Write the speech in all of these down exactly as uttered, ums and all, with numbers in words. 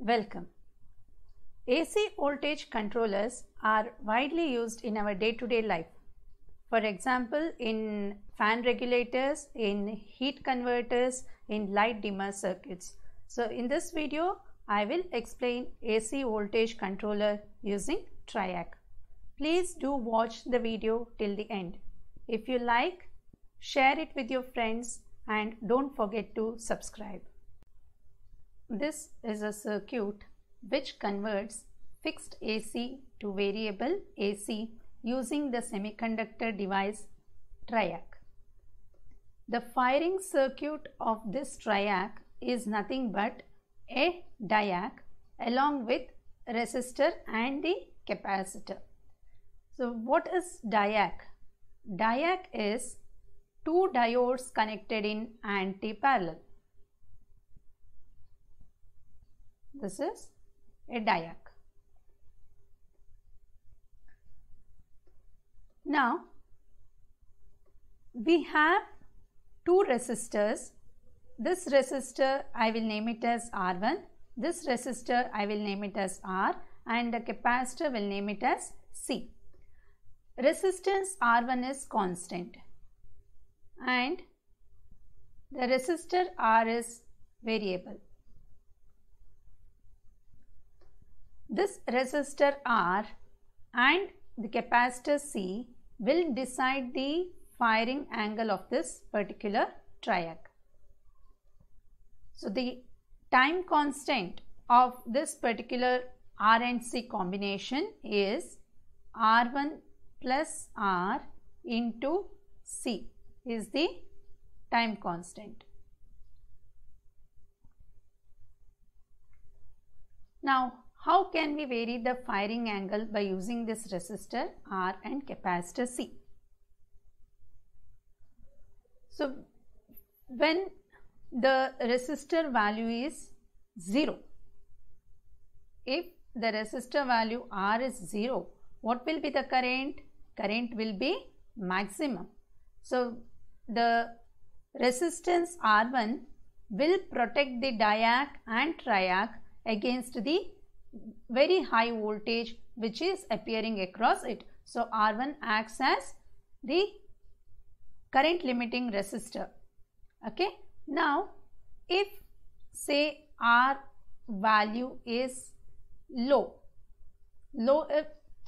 Welcome. A C voltage controllers are widely used in our day-to-day life. For example, in fan regulators, in heat converters, in light dimmer circuits. So in this video, I will explain A C voltage controller using TRIAC. Please do watch the video till the end. If you like, share it with your friends and don't forget to subscribe. This is a circuit which converts fixed A C to variable A C using the semiconductor device TRIAC. The firing circuit of this TRIAC is nothing but a D I A C along with resistor and the capacitor. So what is D I A C? D I A C is two diodes connected in anti-parallel. This is a D I A C. Now we have two resistors. This resistor I will name it as R one, this resistor I will name it as R, and the capacitor will name it as C. Resistance R one is constant and the resistor R is variable. This resistor R and the capacitor C will decide the firing angle of this particular TRIAC. So the time constant of this particular R and C combination is R one plus R into C is the time constant. Now how can we vary the firing angle by using this resistor R and capacitor C? So when the resistor value is zero. If the resistor value R is zero, what will be the current? Current will be maximum. So the resistance R one will protect the D I A C and TRIAC against the very high voltage which is appearing across it. So R one acts as the current limiting resistor. Okay. Now, if say R value is low, low if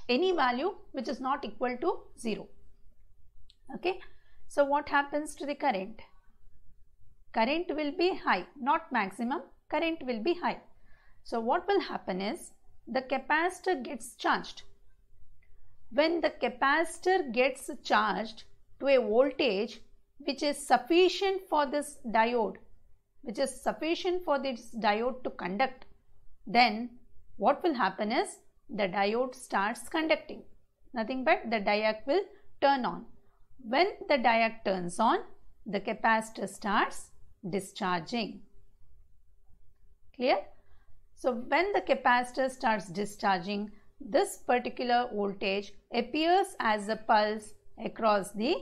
any value which is not equal to zero, okay. So what happens to the current? Current will be high, not maximum, current will be high. So what will happen is the capacitor gets charged. When the capacitor gets charged to a voltage which is sufficient for this diode, which is sufficient for this diode to conduct, then what will happen is the diode starts conducting. Nothing but the D I A C will turn on. When the D I A C turns on, the capacitor starts discharging. Clear? So when the capacitor starts discharging, this particular voltage appears as a pulse across the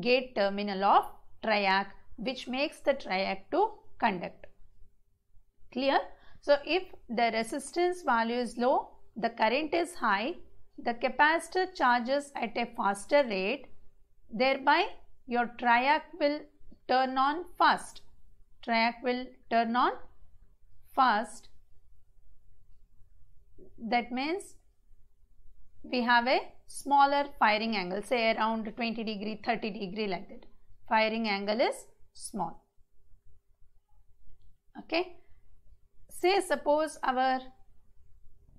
gate terminal of TRIAC, which makes the TRIAC to conduct. Clear? So if the resistance value is low, the current is high, the capacitor charges at a faster rate, thereby your TRIAC will turn on fast. TRIAC will turn on fast. That means we have a smaller firing angle, say around twenty degree, thirty degree, like that. Firing angle is small. Okay. Say suppose our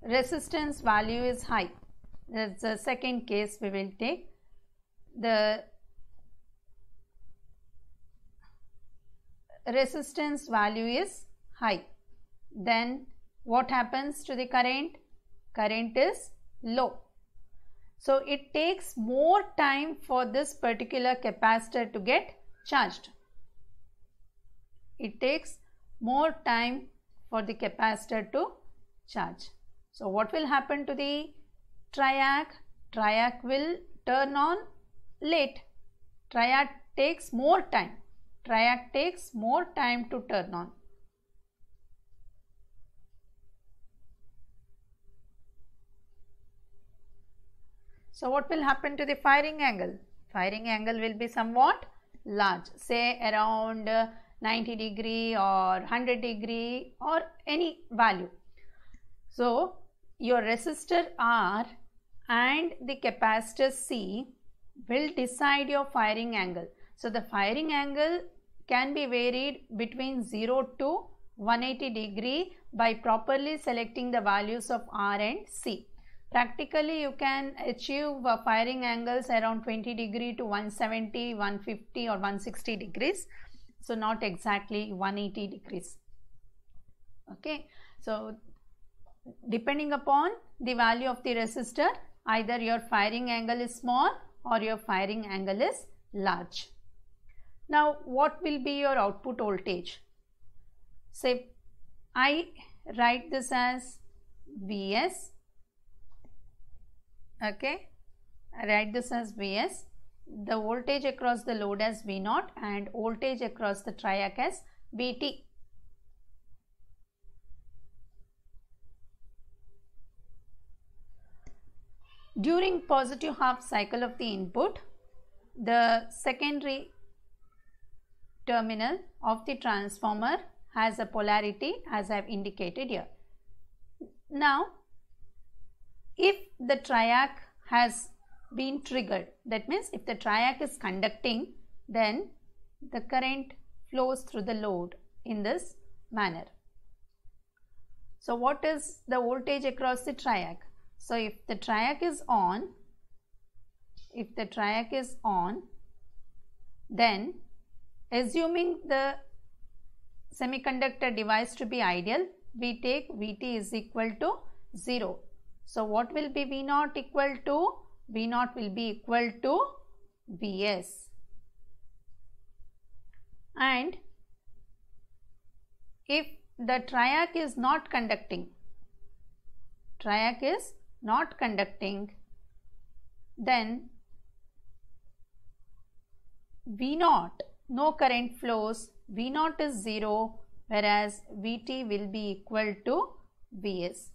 resistance value is high. That's the second case we will take. The resistance value is high. Then what happens to the current? Current is low. So it takes more time for this particular capacitor to get charged. It takes more time for the capacitor to charge. So what will happen to the TRIAC? TRIAC will turn on late. triac takes more time. Triac takes more time to turn on. So what will happen to the firing angle? Firing angle will be somewhat large, say around ninety degree or one hundred degree or any value. So your resistor R and the capacitor C will decide your firing angle. So the firing angle can be varied between zero to one hundred eighty degree by properly selecting the values of R and C. Practically you can achieve firing angles around twenty degree to one seventy, one fifty or one sixty degrees. So not exactly one eighty degrees. Okay. So depending upon the value of the resistor, either your firing angle is small or your firing angle is large. Now what will be your output voltage? Say I write this as Vs. Okay, I write this as Vs, the voltage across the load as V zero and voltage across the triac as Vt. During positive half cycle of the input, the secondary terminal of the transformer has a polarity as I have indicated here. Now, if the triac has been triggered, that means if the triac is conducting, then the current flows through the load in this manner. So what is the voltage across the triac? So if the triac is on, if the triac is on, then assuming the semiconductor device to be ideal, we take Vt is equal to zero. So what will be V zero equal to? V zero will be equal to Vs. And if the triac is not conducting, triac is not conducting, then V zero, no current flows, V zero is zero, whereas Vt will be equal to Vs.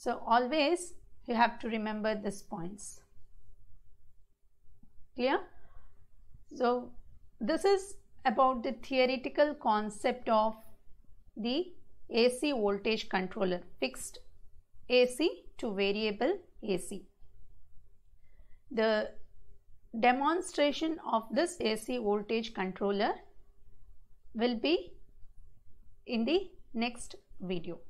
So always you have to remember these points. Clear? So this is about the theoretical concept of the A C voltage controller, fixed A C to variable A C. The demonstration of this A C voltage controller will be in the next video.